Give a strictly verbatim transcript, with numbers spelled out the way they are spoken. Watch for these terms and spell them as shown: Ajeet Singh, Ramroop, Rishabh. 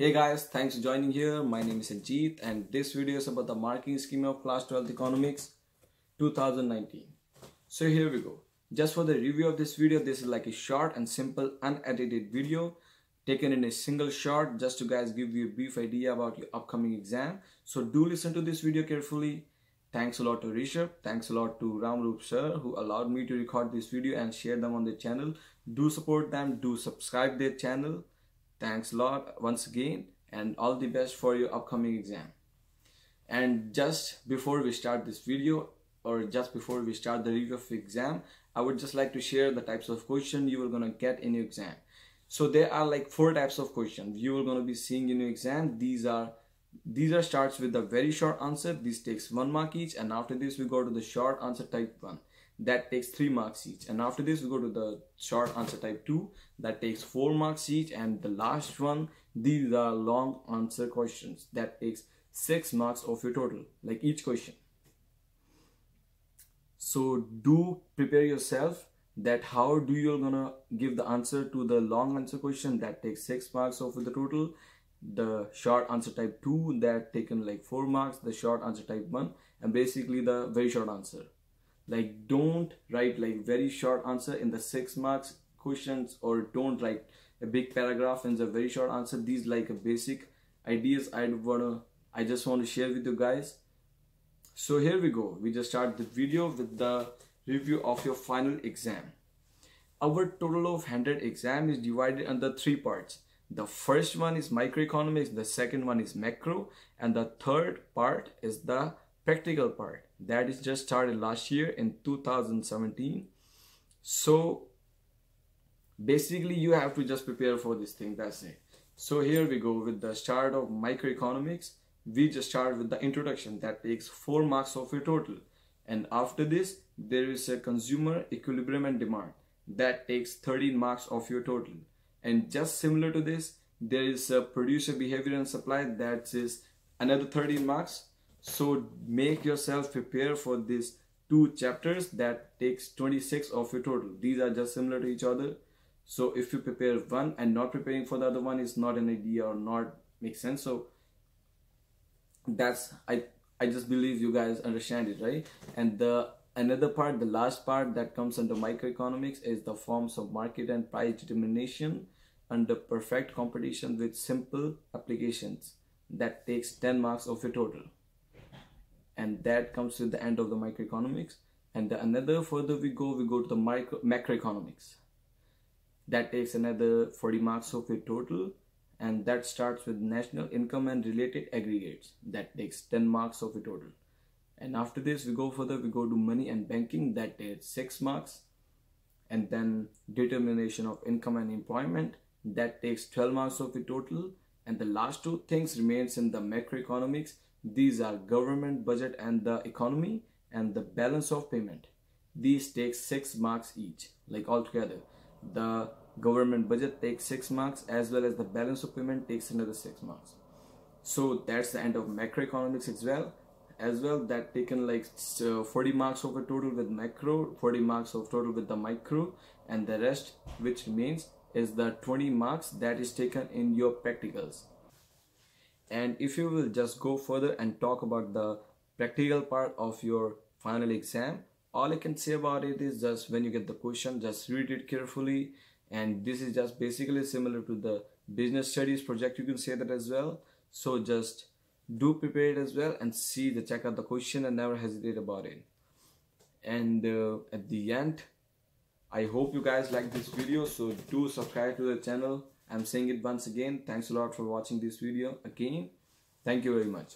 Hey guys, thanks for joining here. My name is Ajeet and this video is about the marking scheme of class twelfth economics two thousand nineteen. So here we go. Just for the review of this video, this is like a short and simple unedited video taken in a single shot just to guys give you a brief idea about your upcoming exam. So do listen to this video carefully. Thanks a lot to Rishabh. Thanks a lot to Ramroop sir who allowed me to record this video and share them on the channel. Do support them, do subscribe their channel. Thanks a lot once again and all the best for your upcoming exam. And just before we start this video or just before we start the review of the exam, I would just like to share the types of question you are going to get in your exam. So there are like four types of questions you are going to be seeing in your exam. These are these are starts with a very short answer. This takes one mark each, and after this we go to the short answer type one. That takes three marks each, and after this we go to the short answer type two that takes four marks each, and the last one, these are long answer questions that takes six marks of your total, like each question. So do prepare yourself that how do you're gonna give the answer to the long answer question that takes six marks of the total, the short answer type two that taken like four marks, the short answer type one, and basically the very short answer. Like don't write like very short answer in the six marks questions, or don't write a big paragraph in the very short answer. These like a basic ideas I wanna I just want to share with you guys. So here we go. We just start the video with the review of your final exam. Our total of one hundred exam is divided under three parts. The first one is microeconomics, the second one is macro, and the third part is the practical part that is just started last year in two thousand seventeen. So basically you have to just prepare for this thing, that's it. So here we go with the start of microeconomics. We just start with the introduction that takes four marks of your total, and after this there is a consumer equilibrium and demand that takes thirteen marks of your total, and just similar to this there is a producer behavior and supply that is another thirteen marks. So make yourself prepare for these two chapters that takes twenty-six of your total. These are just similar to each other. So if you prepare one and not preparing for the other one is not an idea or not makes sense. So that's I I just believe you guys understand it, right? And the another part, the last part that comes under microeconomics is the forms of market and price determination under perfect competition with simple applications that takes ten marks of your total. And that comes to the end of the microeconomics, and the another further we go we go to the micro macroeconomics that takes another forty marks of your total, and that starts with national income and related aggregates that takes ten marks of your total, and after this we go further we go to money and banking that takes six marks, and then determination of income and employment that takes twelve marks of your total, and the last two things remains in the macroeconomics. These are government budget and the economy, and the balance of payment. These take six marks each, like altogether. The government budget takes six marks as well as the balance of payment takes another six marks. So that's the end of macroeconomics as well. As well, that taken like forty marks of a total with macro, forty marks of total with the micro, and the rest which remains is the twenty marks that is taken in your practicals. And if you will just go further and talk about the practical part of your final exam, all I can say about it is just when you get the question, just read it carefully. And this is just basically similar to the business studies project, you can say that as well. So just do prepare it as well and see the check out the question and never hesitate about it. And uh, at the end, I hope you guys like this video. So do subscribe to the channel. I'm saying it once again. Thanks a lot for watching this video again. Thank you very much.